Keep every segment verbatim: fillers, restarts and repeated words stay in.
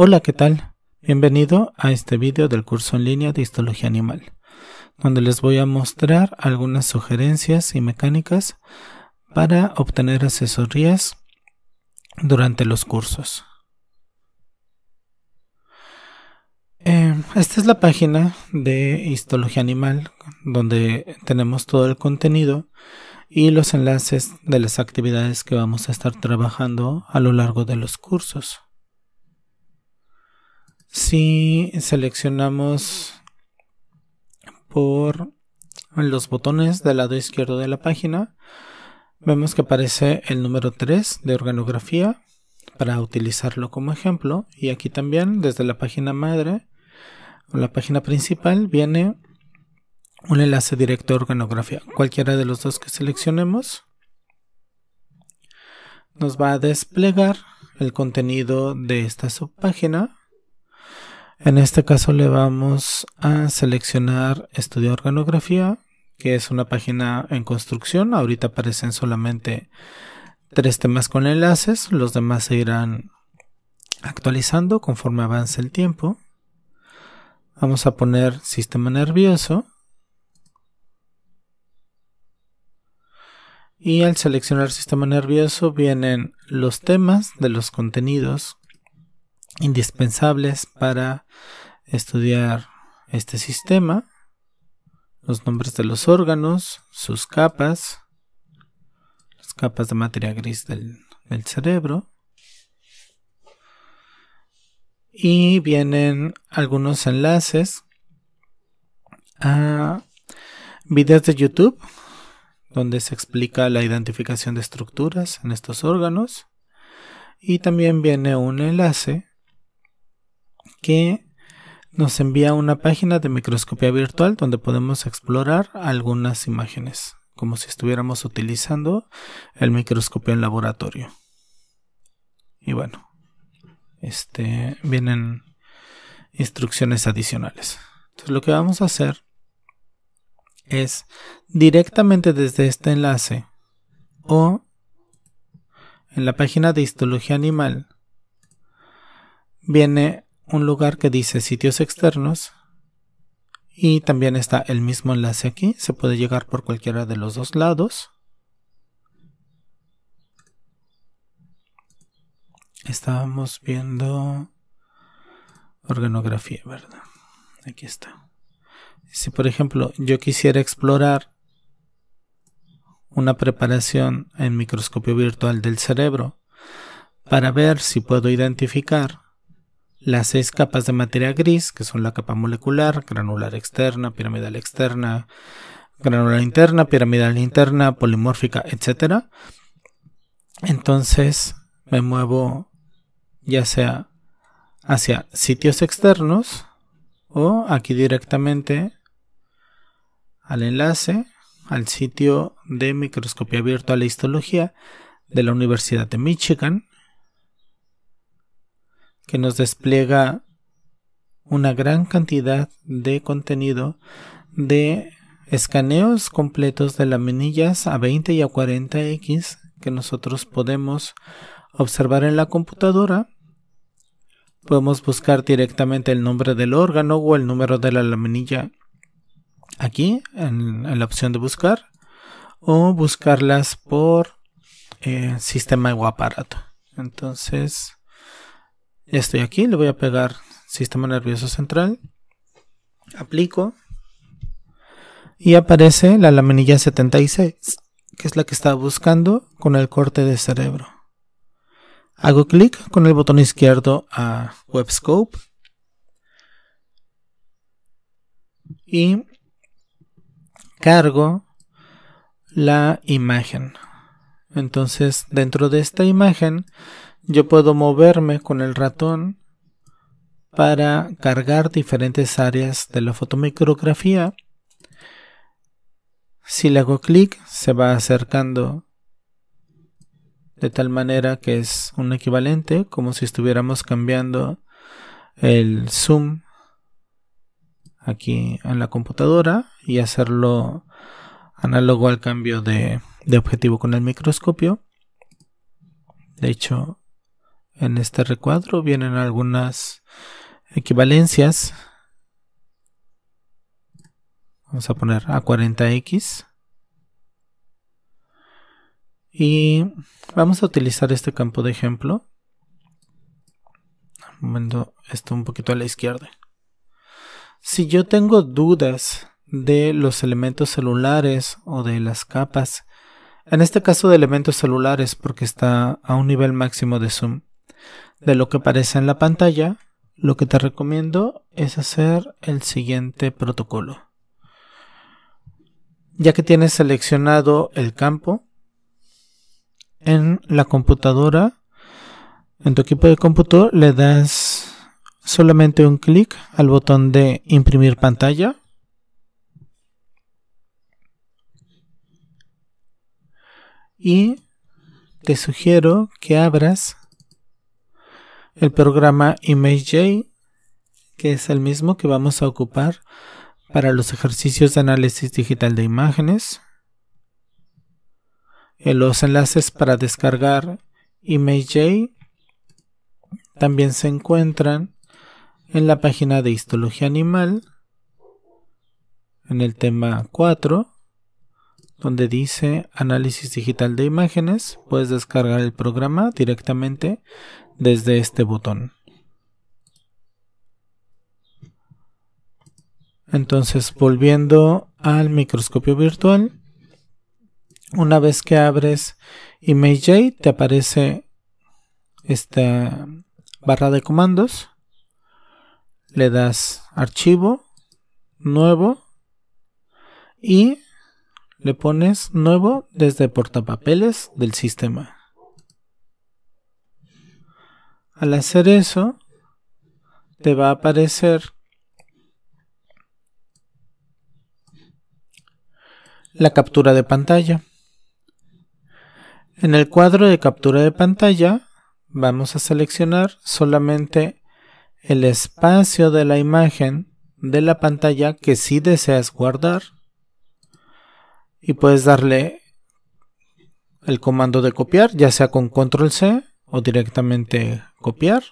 Hola, ¿qué tal? Bienvenido a este video del curso en línea de Histología Animal, donde les voy a mostrar algunas sugerencias y mecánicas para obtener asesorías durante los cursos. Eh, esta es la página de Histología Animal, donde tenemos todo el contenido y los enlaces de las actividades que vamos a estar trabajando a lo largo de los cursos. Si seleccionamos por los botones del lado izquierdo de la página, vemos que aparece el número tres de organografía para utilizarlo como ejemplo, y aquí también desde la página madre o la página principal viene un enlace directo a organografía. Cualquiera de los dos que seleccionemos nos va a desplegar el contenido de esta subpágina. En este caso le vamos a seleccionar Estudio Organografía, que es una página en construcción. Ahorita aparecen solamente tres temas con enlaces, los demás se irán actualizando conforme avance el tiempo. Vamos a poner Sistema Nervioso. Y al seleccionar Sistema Nervioso vienen los temas de los contenidos indispensables para estudiar este sistema, los nombres de los órganos, sus capas, las capas de materia gris del, del cerebro, y vienen algunos enlaces a videos de YouTube donde se explica la identificación de estructuras en estos órganos, y también viene un enlace que nos envía una página de microscopía virtual donde podemos explorar algunas imágenes, como si estuviéramos utilizando el microscopio en laboratorio. Y bueno, este, vienen instrucciones adicionales. Entonces lo que vamos a hacer es directamente desde este enlace o en la página de Histología Animal viene un lugar que dice sitios externos, y también está el mismo enlace aquí. Se puede llegar por cualquiera de los dos lados. Estábamos viendo organografía, ¿verdad? Aquí está. Si por ejemplo yo quisiera explorar una preparación en microscopio virtual del cerebro para ver si puedo identificar las seis capas de materia gris, que son la capa molecular, granular externa, piramidal externa, granular interna, piramidal interna, polimórfica, etcétera. Entonces me muevo ya sea hacia sitios externos o aquí directamente al enlace, al sitio de microscopía virtual e histología de la Universidad de Michigan, que nos despliega una gran cantidad de contenido de escaneos completos de laminillas a veinte y a cuarenta equis que nosotros podemos observar en la computadora. Podemos buscar directamente el nombre del órgano o el número de la laminilla aquí en, en la opción de buscar, o buscarlas por eh, sistema o aparato. Entonces estoy aquí, le voy a pegar sistema nervioso central, aplico y aparece la laminilla setenta y seis, que es la que estaba buscando con el corte de cerebro. Hago clic con el botón izquierdo a Webscope y cargo la imagen. Entonces dentro de esta imagen yo puedo moverme con el ratón para cargar diferentes áreas de la fotomicrografía. Si le hago clic, se va acercando de tal manera que es un equivalente, como si estuviéramos cambiando el zoom aquí en la computadora y hacerlo análogo al cambio de, de objetivo con el microscopio. De hecho, En este recuadro vienen algunas equivalencias. Vamos a poner A cuarenta X. Y vamos a utilizar este campo de ejemplo. Moviendo esto un poquito a la izquierda. Si yo tengo dudas de los elementos celulares o de las capas, en este caso de elementos celulares porque está a un nivel máximo de zoom, de lo que aparece en la pantalla, lo que te recomiendo es hacer el siguiente protocolo. Ya que tienes seleccionado el campo, en la computadora, en tu equipo de cómputo, le das solamente un clic al botón de imprimir pantalla. Y te sugiero que abras el programa ImageJ, que es el mismo que vamos a ocupar para los ejercicios de análisis digital de imágenes. Los enlaces para descargar ImageJ también se encuentran en la página de Histología Animal, en el tema cuatro. Donde dice análisis digital de imágenes, puedes descargar el programa directamente desde este botón. Entonces, volviendo al microscopio virtual, una vez que abres ImageJ te aparece esta barra de comandos, le das archivo, nuevo y le pones nuevo desde portapapeles del sistema. Al hacer eso, te va a aparecer la captura de pantalla. En el cuadro de captura de pantalla, vamos a seleccionar solamente el espacio de la imagen de la pantalla que sí deseas guardar. Y puedes darle el comando de copiar, ya sea con control C o directamente copiar.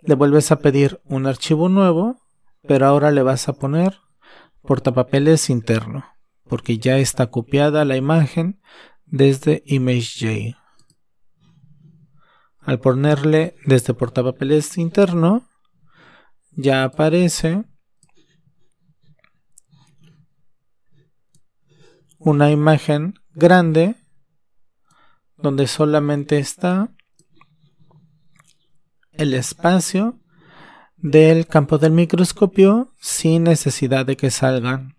Le vuelves a pedir un archivo nuevo, pero ahora le vas a poner portapapeles interno, porque ya está copiada la imagen desde ImageJ. Al ponerle desde portapapeles interno, ya aparece una imagen grande donde solamente está el espacio del campo del microscopio sin necesidad de que salgan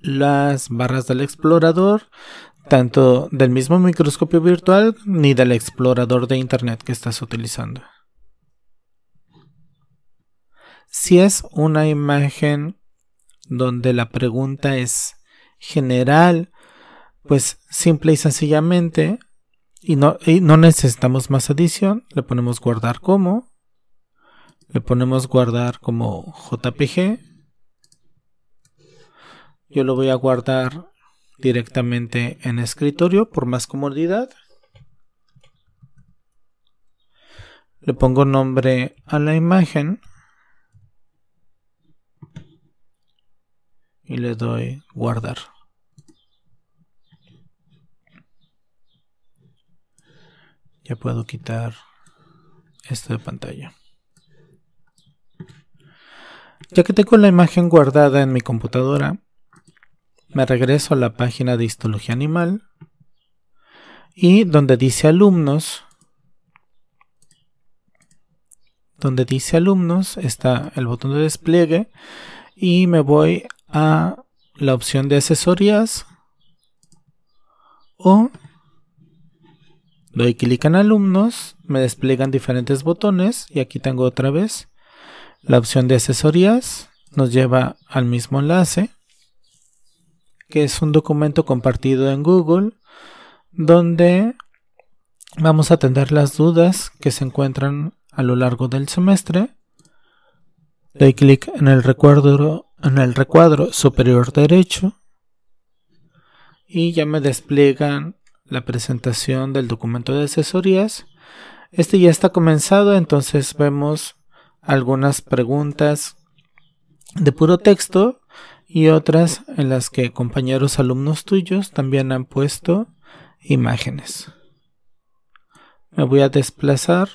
las barras del explorador, tanto del mismo microscopio virtual ni del explorador de internet que estás utilizando. Si es una imagen donde la pregunta es general, pues simple y sencillamente, y no, y no necesitamos más adición, le ponemos guardar como, le ponemos guardar como J P G. Yo lo voy a guardar directamente en escritorio por más comodidad. Le pongo nombre a la imagen y le doy guardar. Ya puedo quitar esto de pantalla. Ya que tengo la imagen guardada en mi computadora, me regreso a la página de Histología Animal y donde dice alumnos, donde dice alumnos está el botón de despliegue y me voy a a la opción de asesorías o doy clic en alumnos, me despliegan diferentes botones y aquí tengo otra vez la opción de asesorías, nos lleva al mismo enlace que es un documento compartido en Google donde vamos a atender las dudas que se encuentran a lo largo del semestre. Doy clic en el recuadro, en el recuadro superior derecho y ya me despliegan la presentación del documento de asesorías. Este ya está comenzado, entonces vemos algunas preguntas de puro texto y otras en las que compañeros alumnos tuyos también han puesto imágenes. Me voy a desplazar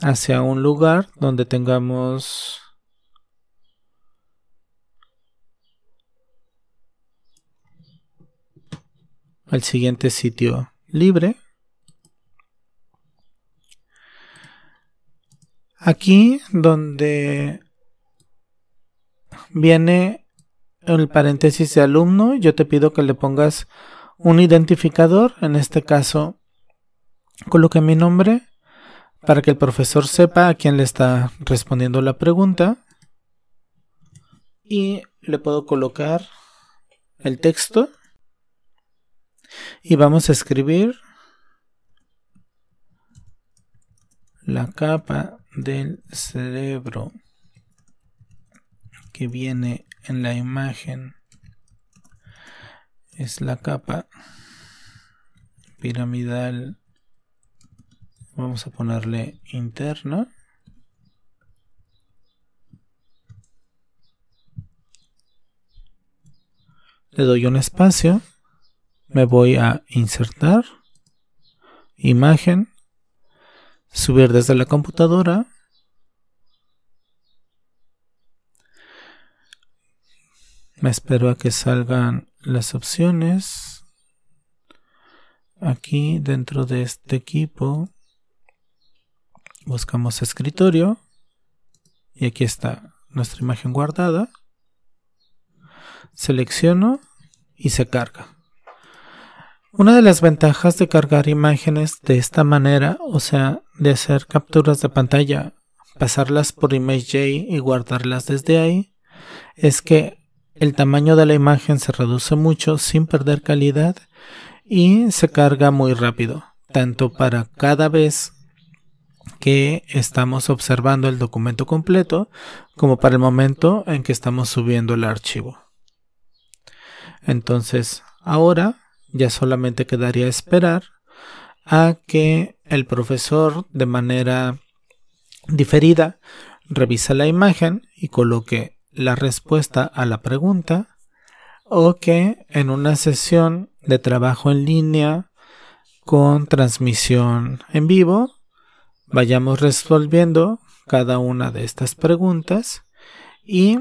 hacia un lugar donde tengamos el siguiente sitio libre. Aquí donde viene el paréntesis de alumno, yo te pido que le pongas un identificador, en este caso coloqué mi nombre para que el profesor sepa a quién le está respondiendo la pregunta y le puedo colocar el texto y vamos a escribir la capa del cerebro que viene en la imagen es la capa piramidal, vamos a ponerle interna, le doy un espacio, me voy a insertar, imagen, subir desde la computadora, me espero a que salgan las opciones. Aquí dentro de este equipo buscamos escritorio y aquí está nuestra imagen guardada, selecciono y se carga. Una de las ventajas de cargar imágenes de esta manera, o sea, de hacer capturas de pantalla, pasarlas por ImageJ y guardarlas desde ahí, es que el tamaño de la imagen se reduce mucho sin perder calidad y se carga muy rápido, tanto para cada vez que estamos observando el documento completo como para el momento en que estamos subiendo el archivo. Entonces ahora ya solamente quedaría esperar a que el profesor de manera diferida revise la imagen y coloque la respuesta a la pregunta, o que en una sesión de trabajo en línea con transmisión en vivo vayamos resolviendo cada una de estas preguntas y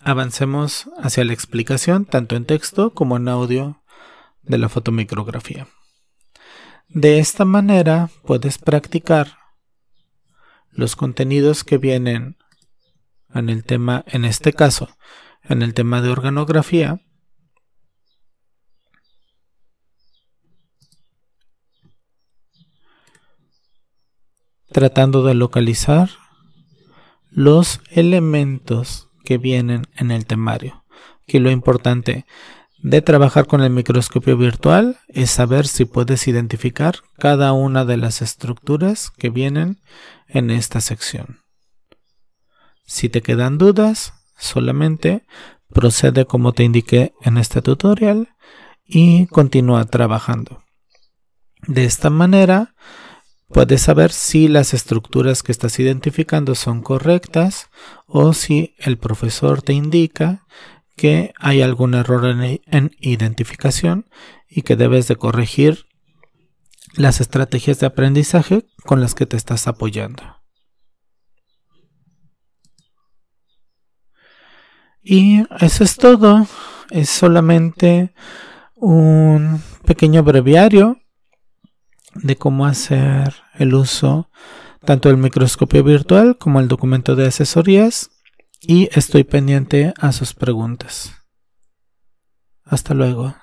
avancemos hacia la explicación tanto en texto como en audio de la fotomicrografía. De esta manera puedes practicar los contenidos que vienen en el tema, en este caso, en el tema de organografía, tratando de localizar los elementos que vienen en el temario. Aquí lo importante de trabajar con el microscopio virtual es saber si puedes identificar cada una de las estructuras que vienen en esta sección. Si te quedan dudas, solamente procede como te indiqué en este tutorial y continúa trabajando. De esta manera puedes saber si las estructuras que estás identificando son correctas o si el profesor te indica que hay algún error en, en identificación y que debes de corregir las estrategias de aprendizaje con las que te estás apoyando. Y eso es todo, es solamente un pequeño breviario de cómo hacer el uso tanto del microscopio virtual como el documento de asesorías y estoy pendiente a sus preguntas. Hasta luego.